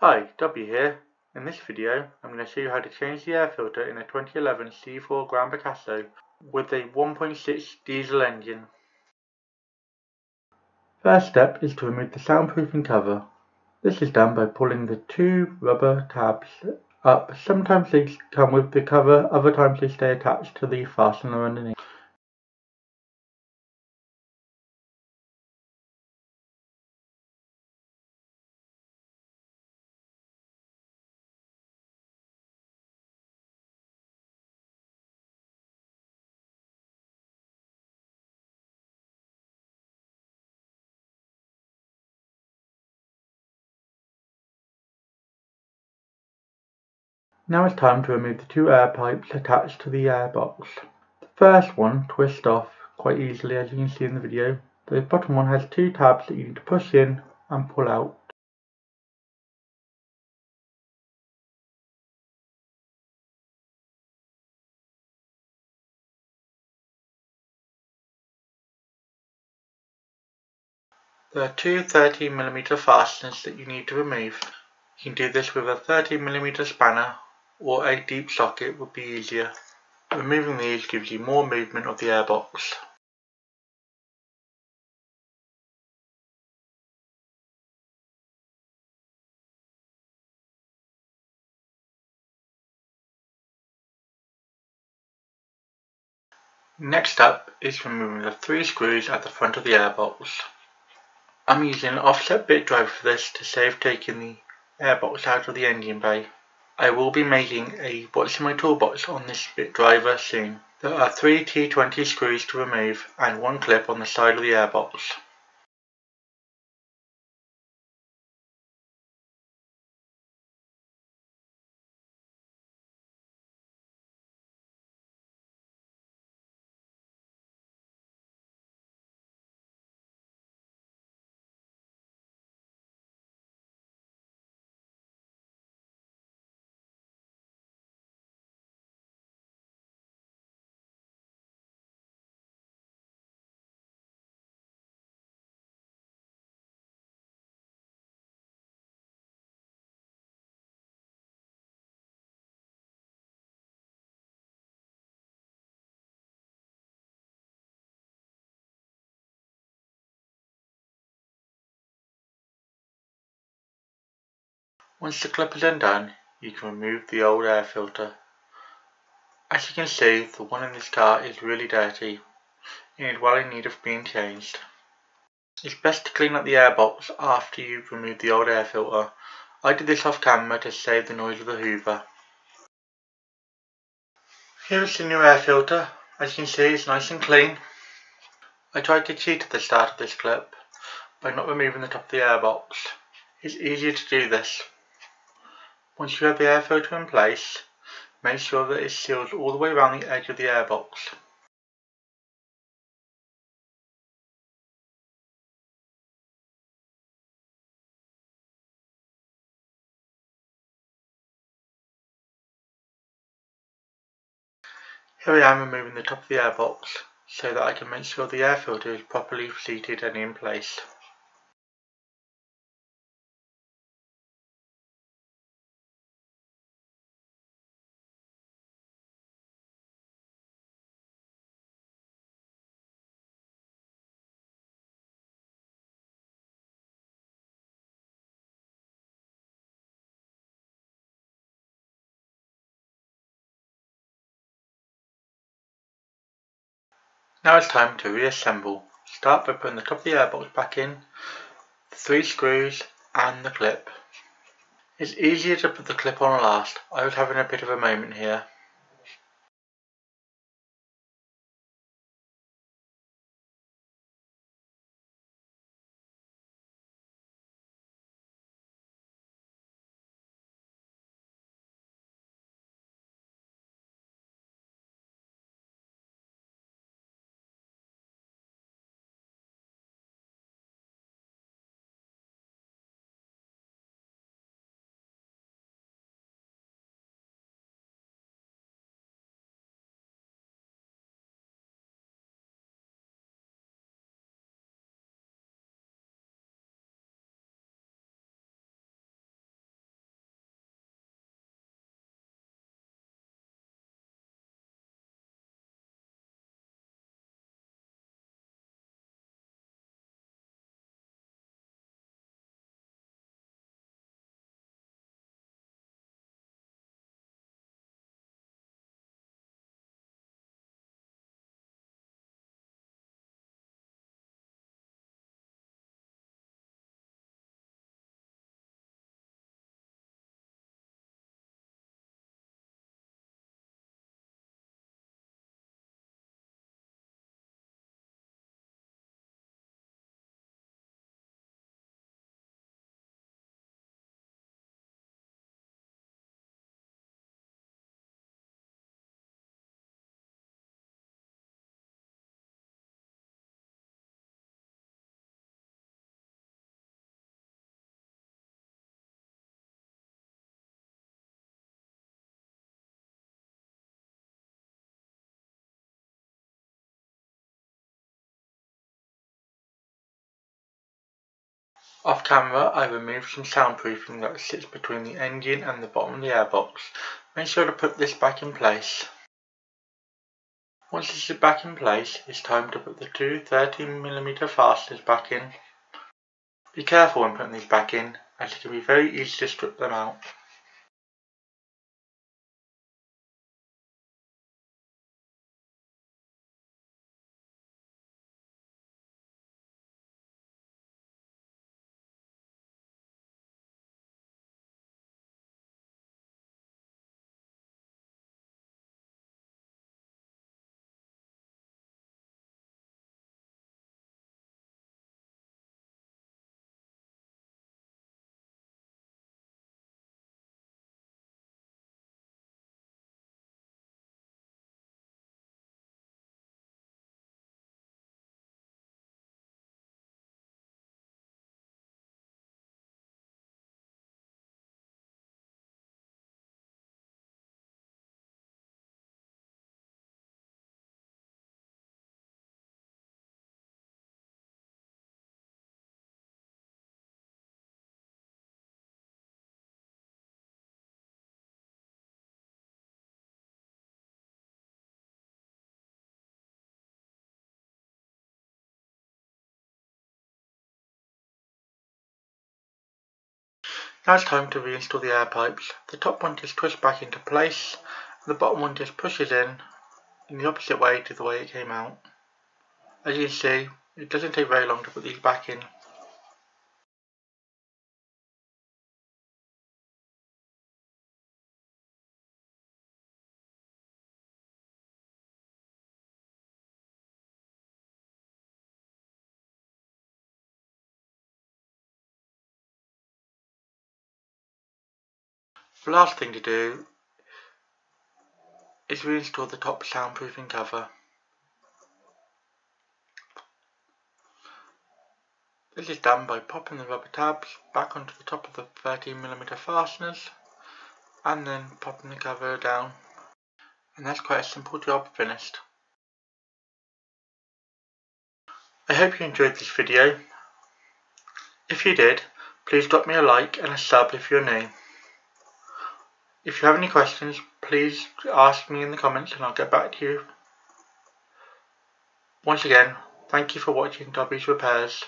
Hi, Dobby here. In this video I'm going to show you how to change the air filter in a 2011 C4 Grand Picasso with a 1.6 diesel engine. First step is to remove the soundproofing cover. This is done by pulling the two rubber tabs up. Sometimes they come with the cover, other times they stay attached to the fastener underneath. Now it's time to remove the two air pipes attached to the airbox. The first one twists off quite easily, as you can see in the video. The bottom one has two tabs that you need to push in and pull out. There are two 13mm fasteners that you need to remove. You can do this with a 13mm spanner, or a deep socket would be easier. Removing these gives you more movement of the airbox. Next up is removing the three screws at the front of the airbox. I'm using an offset bit drive for this to save taking the airbox out of the engine bay. I will be making a What's in My Toolbox on this bit driver soon. There are three T20 screws to remove and one clip on the side of the airbox. Once the clip is undone, you can remove the old air filter. As you can see, the one in this car is really dirty and is well in need of being changed. It's best to clean up the airbox after you've removed the old air filter. I did this off camera to save the noise of the Hoover. Here is the new air filter. As you can see, it's nice and clean. I tried to cheat at the start of this clip by not removing the top of the airbox. It's easier to do this. Once you have the air filter in place, make sure that it seals all the way around the edge of the airbox. Here I am removing the top of the airbox so that I can make sure the air filter is properly seated and in place. Now it's time to reassemble. Start by putting the top of the airbox back in, the three screws and the clip. It's easier to put the clip on last. I was having a bit of a moment here. Off camera, I removed some soundproofing that sits between the engine and the bottom of the airbox. Make sure to put this back in place. Once this is back in place, it's time to put the two 13mm fasteners back in. Be careful when putting these back in, as it can be very easy to strip them out. Now it's time to reinstall the air pipes. The top one just twists back into place, and the bottom one just pushes in the opposite way to the way it came out. As you can see, it doesn't take very long to put these back in. The last thing to do is reinstall the top soundproofing cover. This is done by popping the rubber tabs back onto the top of the 13mm fasteners and then popping the cover down, and that's quite a simple job finished. I hope you enjoyed this video. If you did, please drop me a like and a sub if you're new. If you have any questions, please ask me in the comments and I'll get back to you. Once again, thank you for watching Dobby's Repairs.